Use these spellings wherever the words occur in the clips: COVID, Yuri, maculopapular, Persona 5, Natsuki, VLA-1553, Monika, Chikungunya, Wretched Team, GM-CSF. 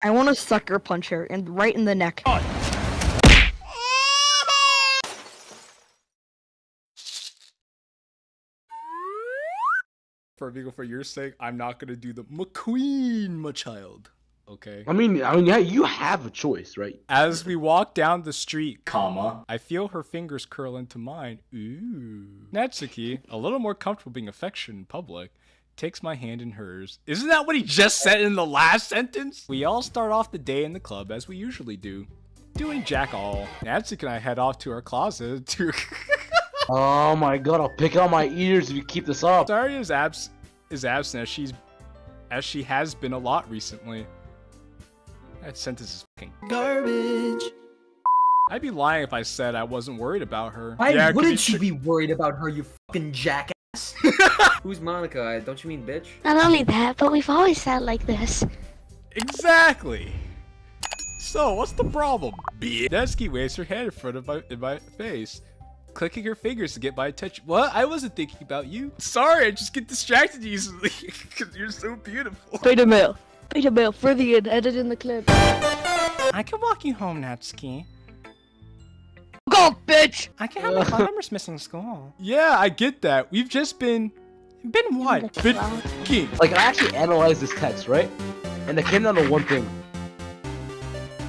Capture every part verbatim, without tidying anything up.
I want to sucker punch her, and right in the neck. God. For Vigo, for your sake, I'm not gonna do the McQueen, my child. Okay. I mean, I mean, yeah, you have a choice, right? As we walk down the street, comma, I feel her fingers curl into mine. Ooh. Natsuki, a little more comfortable being affectionate in public, takes my hand in hers. Isn't that what he just said in the last sentence? We all start off the day in the club as we usually do, doing jack all. Natsuki and I head off to our closet to. Oh my god, I'll pick out my ears if you keep this up. Saria is, abs is absent as, she's, as she has been a lot recently. That sentence is fucking garbage. I'd be lying if I said I wasn't worried about her. Why yeah, wouldn't you be worried about her, you fucking jackass? Who's Monika? Don't you mean bitch? Not only that, but we've always sat like this. Exactly. So, what's the problem, bitch? Natsuki waves her hand in front of my, in my face, clicking her fingers to get my attention. What? I wasn't thinking about you. Sorry, I just get distracted easily because you're so beautiful. Wait a minute. Wait a minute. For the end, edit in the clip. I can walk you home, Natsuki. Go, bitch! I can have my phone numbers missing school. Yeah, I get that. We've just been... Been what? Been fucking. Like, I actually analyzed this text, right? And I came down to one thing.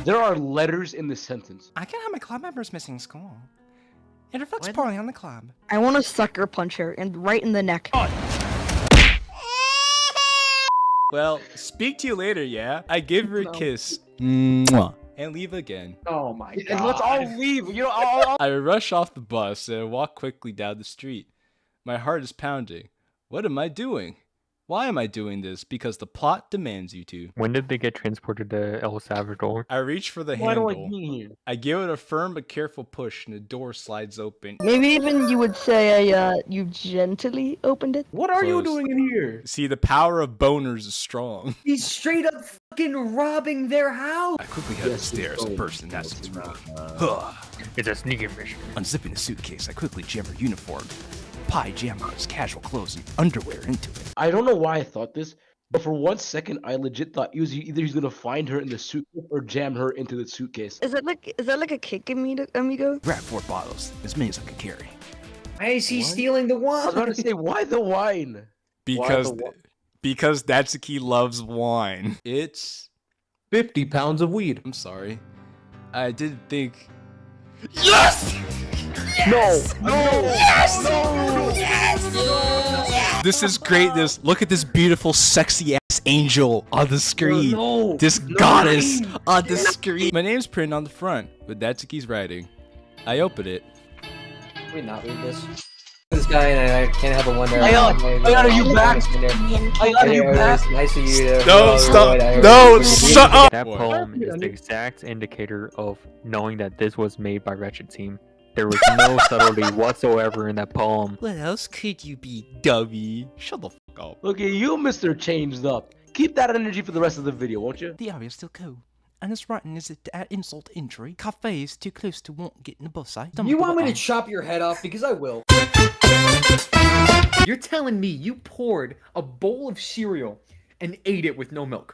There are letters in this sentence. I can have my club members missing school. It reflects what? Poorly on the club. I want to sucker punch her, and right in the neck. Oh. Well, speak to you later, yeah? I give her a kiss. Mwah. And leave again. Oh my god. And let's all leave. You know, I'll, I'll... I rush off the bus and walk quickly down the street. My heart is pounding. What am I doing? Why am I doing this? Because the plot demands you to. When did they get transported to El Salvador? I reach for the what handle. What do I mean? I give it a firm but careful push, and the door slides open. Maybe even you would say I, uh, you gently opened it. What are Close. you doing in here? See, the power of boners is strong. He's straight up fucking robbing their house. I quickly head yes, upstairs, and burst in Natsuki's room. Huh. It's a sneaky mission. Unzipping the suitcase, I quickly jam her uniform. Pie jammers, casual clothes, and underwear into it. I don't know why I thought this, but for one second, I legit thought he was either he's gonna find her in the suitcase or jam her into the suitcase. Is that like is that like a cake, amigo? Grab four bottles, as many as I could carry. Why is he what? stealing the wine? I was about to say, why the wine? Because why the wine? because Natsuki loves wine. It's fifty pounds of weed. I'm sorry, I didn't think. Yes! Yes! No! No! Yes! No! Yes! Yes! This is greatness. Look at this beautiful, sexy ass angel on the screen. No, no, this no, goddess no. on the screen. My name's printed on the front with Natsuki's writing. I open it. Can we not read this? This guy and I, I can't have a one there. I got you back. I got you back. Nice of you. No, stop. No, shut up. That poem is the exact indicator of knowing that this was made by Wretched Team. There was no subtlety whatsoever in that poem. What else could you be, dummy? Shut the fuck up. Look at you, Mister Changed Up. Keep that energy for the rest of the video, won't you? The area's still cool. And this writing is an uh, insult to injury. Cafe is too close to won't get in the bus, eh? Don't you want me to chop your head off? Because I will. You're telling me you poured a bowl of cereal and ate it with no milk.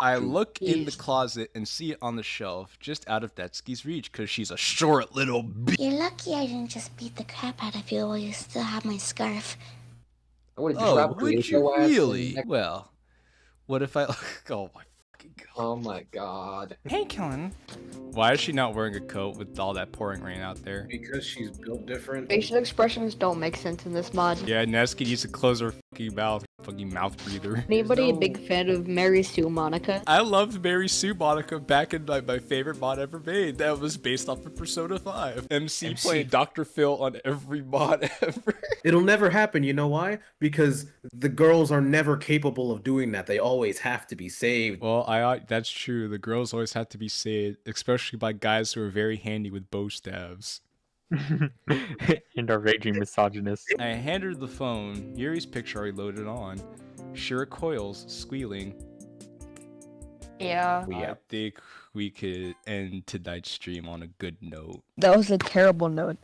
I look in the closet and see it on the shelf, just out of Natsuki's reach, because she's a short little b- You're lucky I didn't just beat the crap out of you while you still have my scarf. I would've oh, would you really? Well, what if I- Oh my fucking god. Oh my god. Hey, Kellen. Why is she not wearing a coat with all that pouring rain out there? Because she's built different. Facial expressions don't make sense in this mod. Yeah, Natsuki needs to close her fucking mouth. Fucking mouth breather. Anybody no. a big fan of Mary Sue Monika? I loved Mary Sue Monika back in my, my favorite mod ever made. That was based off of Persona five. M C, M C played Doctor Phil on every mod ever. It'll never happen, you know why? Because the girls are never capable of doing that. They always have to be saved. Well, I that's true. The girls always have to be saved, especially by guys who are very handy with bow staves. And our raging misogynist. I hand her the phone. Yuri's picture already loaded on. She recoils, squealing. Yeah. We I think we could end tonight's stream on a good note. That was a terrible note.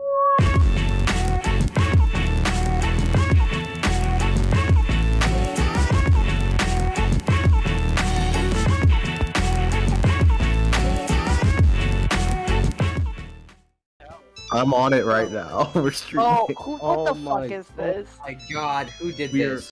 I'm on it right now. We're streaming. Oh, who, what oh the fuck is this? Oh my god, who did We're, this?